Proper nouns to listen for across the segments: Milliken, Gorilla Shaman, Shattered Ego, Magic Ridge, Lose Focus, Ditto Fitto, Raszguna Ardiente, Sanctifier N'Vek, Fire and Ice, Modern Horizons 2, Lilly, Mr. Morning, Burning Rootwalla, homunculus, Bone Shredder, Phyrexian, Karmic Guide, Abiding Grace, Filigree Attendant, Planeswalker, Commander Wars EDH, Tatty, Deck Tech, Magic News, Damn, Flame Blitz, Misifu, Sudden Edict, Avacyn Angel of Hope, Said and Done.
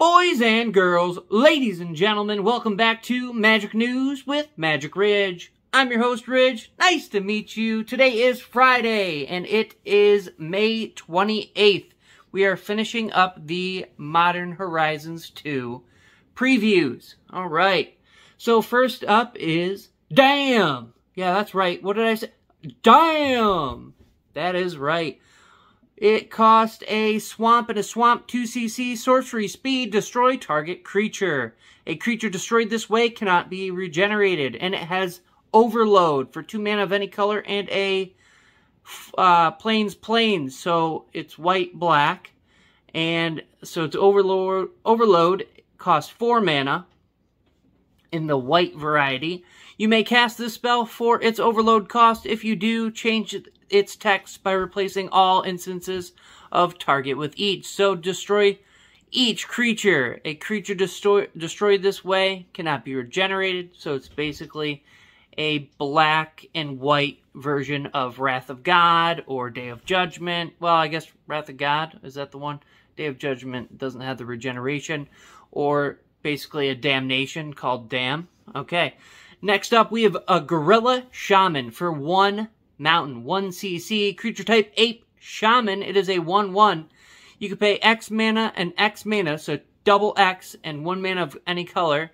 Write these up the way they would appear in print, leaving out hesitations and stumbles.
Boys and girls, ladies and gentlemen, welcome back to Magic News with Magic Ridge. I'm your host, Ridge. Nice to meet you. Today is Friday, and it is May 28th. We are finishing up the Modern Horizons 2 previews. All right. So first up is Damn. Yeah, that's right. What did I say? Damn. That is right. It costs a swamp and a swamp 2cc sorcery speed, destroy target creature. A creature destroyed this way cannot be regenerated, and it has overload for 2 mana of any color and a plains, so it's white, black, and so it's overload, costs 4 mana in the white variety. You may cast this spell for its overload cost. If you do, change its text by replacing all instances of target with each. So destroy each creature. A creature destroyed this way cannot be regenerated. So it's basically a black and white version of Wrath of God or Day of Judgment. Well, I guess Wrath of God, is that the one? Day of Judgment doesn't have the regeneration, or basically a damnation called Damn. Okay. Next up, we have a Gorilla Shaman for 1 mountain, 1cc, creature type, ape, shaman. It is a 1-1. You can pay X mana and X mana, so double X and 1 mana of any color,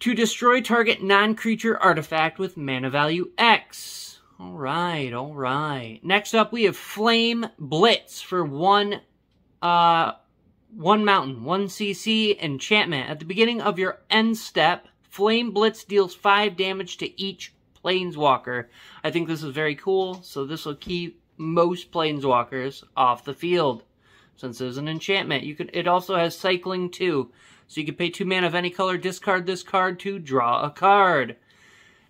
to destroy target non-creature artifact with mana value X. Alright, alright. Next up, we have Flame Blitz for 1 mountain, 1cc, enchantment. At the beginning of your end step, Flame Blitz deals 5 damage to each Planeswalker. I think this is very cool, so this will keep most Planeswalkers off the field, since there's an enchantment. It also has cycling too, so you can pay 2 mana of any color, discard this card to draw a card.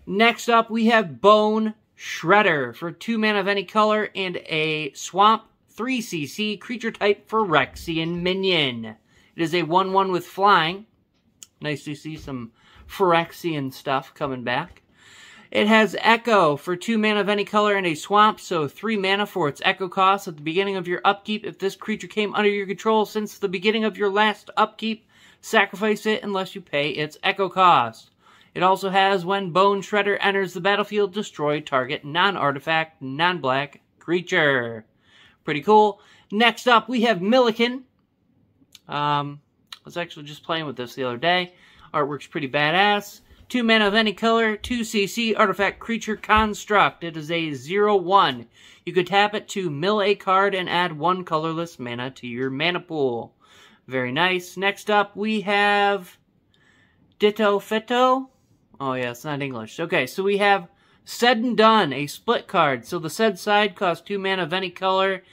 Next up, we have Bone Shredder for 2 mana of any color and a swamp 3cc, creature type, Phyrexian minion. It is a 1-1 with flying. Nice to see some Phyrexian stuff coming back. It has Echo for 2 mana of any color and a swamp, so 3 mana for its Echo cost. At the beginning of your upkeep, if this creature came under your control since the beginning of your last upkeep, sacrifice it unless you pay its Echo cost. It also has, when Bone Shredder enters the battlefield, destroy target non-artifact, non-black creature. Pretty cool. Next up, we have Milliken. I was actually just playing with this the other day. Artwork's pretty badass. 2 mana of any color, 2cc, artifact, creature, construct. It is a 0-1. You could tap it to mill a card and add 1 colorless mana to your mana pool. Very nice. Next up, we have Ditto Fitto. Oh yeah, it's not English. Okay, so we have Said and Done, a split card. So the said side costs 2 mana of any color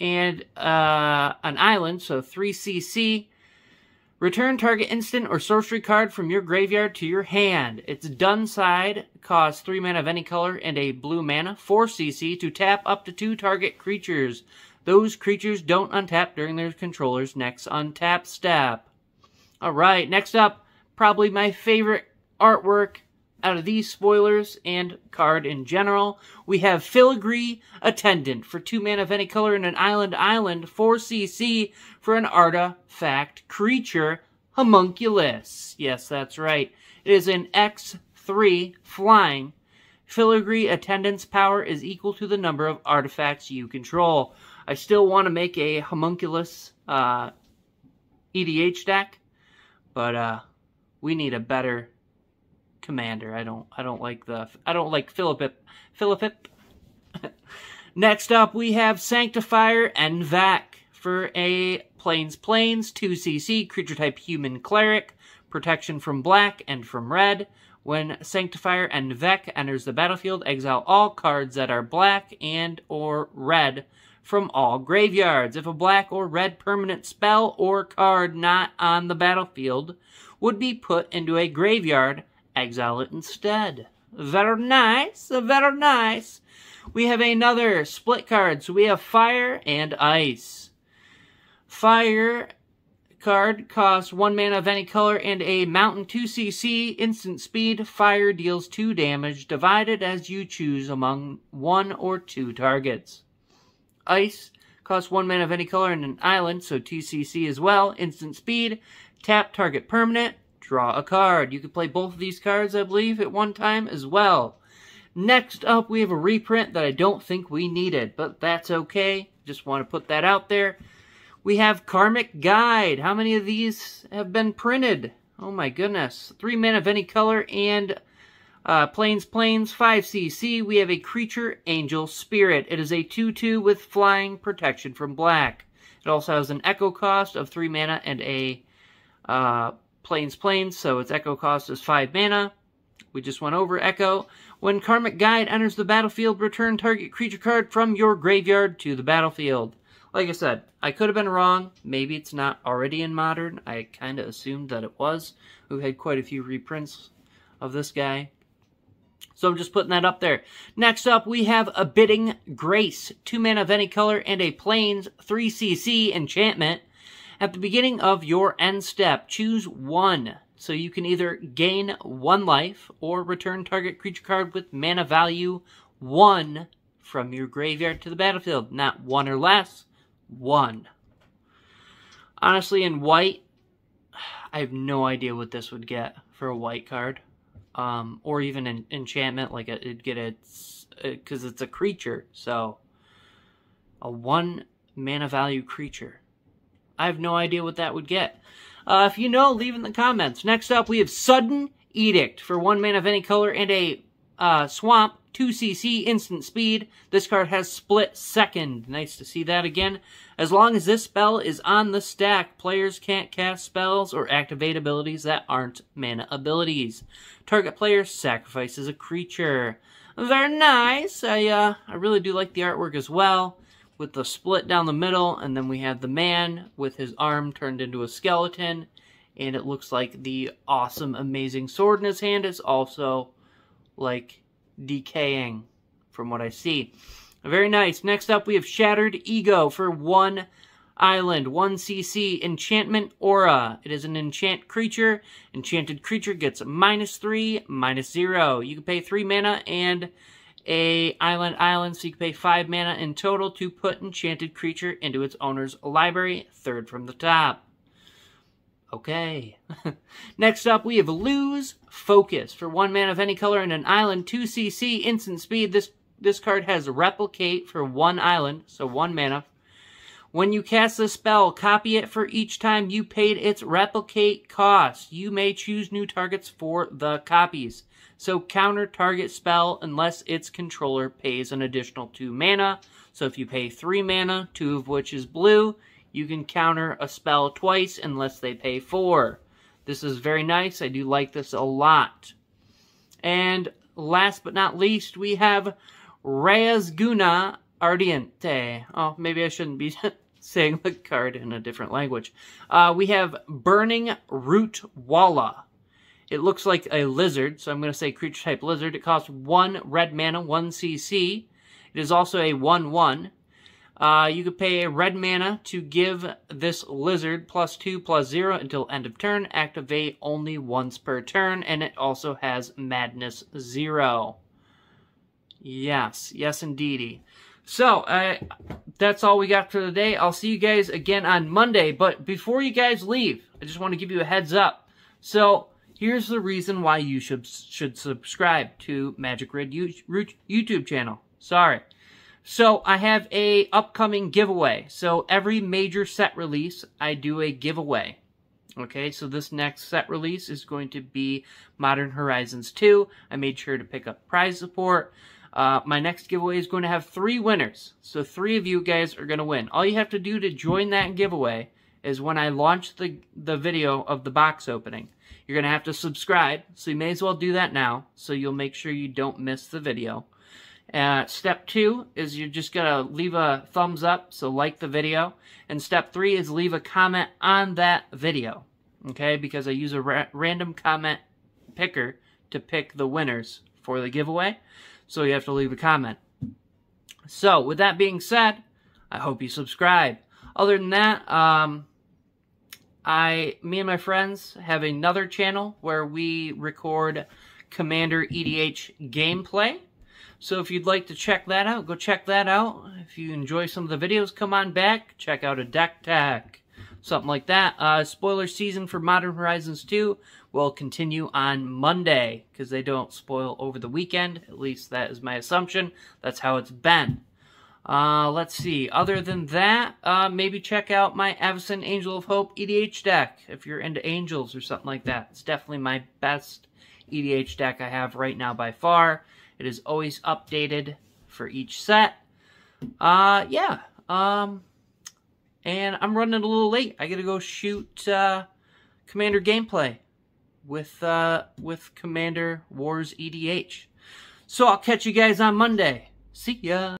and an island, so 3cc. Return target instant or sorcery card from your graveyard to your hand. Its done side costs 3 mana of any color and a blue mana, 4cc, to tap up to 2 target creatures. Those creatures don't untap during their controller's next untap step. Alright, next up, probably my favorite artwork out of these spoilers and card in general. We have Filigree Attendant for 2 mana of any color and an island, 4cc for an artifact creature, homunculus. Yes, that's right. It is an X3 flying. Filigree Attendant's power is equal to the number of artifacts you control. I still want to make a homunculus EDH deck, but we need a better commander. I don't like Philippip. Next up, we have Sanctifier N'Vek for a plains, 2cc, creature type, human cleric, protection from black and from red. When Sanctifier N'Vek enters the battlefield, exile all cards that are black and or red from all graveyards. If a black or red permanent spell or card not on the battlefield would be put into a graveyard, exile it instead. Very nice, very nice. We have another split card, so we have Fire and Ice. Fire card costs 1 mana of any color and a mountain, 2cc, instant speed. Fire deals 2 damage, divided as you choose among 1 or 2 targets. Ice Cost 1 mana of any color and an island, so TCC as well. Instant speed. Tap target permanent. Draw a card. You could play both of these cards, I believe, at one time as well. Next up, we have a reprint that I don't think we needed, but that's okay. Just want to put that out there. We have Karmic Guide. How many of these have been printed? Oh my goodness. 3 mana of any color and planes, 5cc. We have a creature, angel, spirit. It is a 2-2 with flying protection from black. It also has an echo cost of 3 mana and a planes, so its echo cost is 5 mana. We just went over echo. When Karmic Guide enters the battlefield, return target creature card from your graveyard to the battlefield. Like I said, I could have been wrong. Maybe it's not already in Modern. I kind of assumed that it was. We've had quite a few reprints of this guy. So I'm just putting that up there. Next up, we have Abiding Grace. 2 mana of any color and a plains 3cc enchantment. At the beginning of your end step, choose 1. So you can either gain 1 life or return target creature card with mana value 1 from your graveyard to the battlefield. Not 1 or less. 1. Honestly, in white, I have no idea what this would get for a white card, or even an enchantment. Like it'd get because it's a creature, so a 1 mana value creature. I have no idea what that would get. If you know, leave in the comments. Next up, we have Sudden Edict for 1 mana of any color and a swamp. 2cc, instant speed. This card has split second. Nice to see that again. As long as this spell is on the stack, players can't cast spells or activate abilities that aren't mana abilities. Target player sacrifices a creature. Very nice. I really do like the artwork as well, with the split down the middle, and then we have the man with his arm turned into a skeleton, and it looks like the awesome, amazing sword in his hand is also, like, decaying from what I see. Very nice. Next up, we have Shattered Ego for 1 island, 1cc, enchantment aura. It is an enchant creature. Enchanted creature gets -3/-0. You can pay 3 mana and a island, so you can pay 5 mana in total to put enchanted creature into its owner's library, 3rd from the top. Okay. Next up, we have Lose Focus. For 1 mana of any color and an island, 2cc, instant speed. This card has Replicate for 1 island, so 1 mana. When you cast this spell, copy it for each time you paid its Replicate cost. You may choose new targets for the copies. So counter target spell unless its controller pays an additional 2 mana. So if you pay 3 mana, 2 of which is blue, you can counter a spell twice unless they pay 4. This is very nice. I do like this a lot. And last but not least, we have Raszguna Ardiente. Oh, maybe I shouldn't be saying the card in a different language. We have Burning Rootwalla. It looks like a lizard, so I'm going to say creature type lizard. It costs 1 red mana, 1cc. It is also a 1/1. You could pay a red mana to give this lizard +2/+0 until end of turn. Activate only once per turn, and it also has -0. Yes, yes indeedy. So, that's all we got for today. I'll see you guys again on Monday, but before you guys leave, I just want to give you a heads up. So, here's the reason why you should subscribe to Magic Ridge YouTube channel. Sorry. So, I have a upcoming giveaway. So, every major set release, I do a giveaway. Okay, so this next set release is going to be Modern Horizons 2. I made sure to pick up prize support. My next giveaway is going to have 3 winners. So, 3 of you guys are going to win. All you have to do to join that giveaway is when I launch the video of the box opening. You're going to have to subscribe, so you may as well do that now. So, you'll make sure you don't miss the video. Step 2 is you're just going to leave a thumbs up, so like the video. And step 3 is leave a comment on that video, okay? Because I use a random comment picker to pick the winners for the giveaway. So you have to leave a comment. So with that being said, I hope you subscribe. Other than that, me and my friends have another channel where we record Commander EDH gameplay. So if you'd like to check that out, go check that out. If you enjoy some of the videos, come on back. Check out a deck tech, something like that. Spoiler season for Modern Horizons 2 will continue on Monday, because they don't spoil over the weekend. At least that is my assumption. That's how it's been. Let's see. Other than that, maybe check out my Avacyn Angel of Hope EDH deck if you're into angels or something like that. It's definitely my best EDH deck I have right now by far. It is always updated for each set. And I'm running a little late. I gotta go shoot Commander gameplay with Commander Wars EDH. So I'll catch you guys on Monday. See ya.